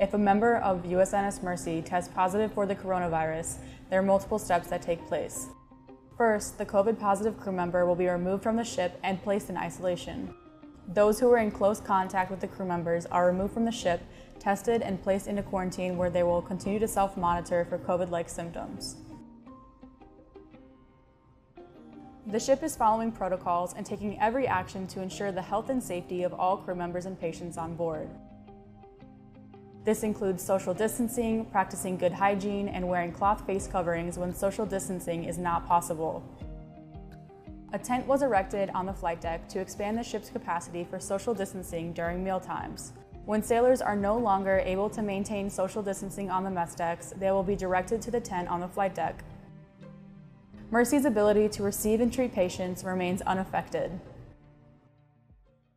If a member of USNS Mercy tests positive for the coronavirus, there are multiple steps that take place. First, the COVID-positive crew member will be removed from the ship and placed in isolation. Those who were in close contact with the crew members are removed from the ship, tested, and placed into quarantine where they will continue to self-monitor for COVID-like symptoms. The ship is following protocols and taking every action to ensure the health and safety of all crew members and patients on board. This includes social distancing, practicing good hygiene, and wearing cloth face coverings when social distancing is not possible. A tent was erected on the flight deck to expand the ship's capacity for social distancing during mealtimes. When sailors are no longer able to maintain social distancing on the mess decks, they will be directed to the tent on the flight deck. Mercy's ability to receive and treat patients remains unaffected.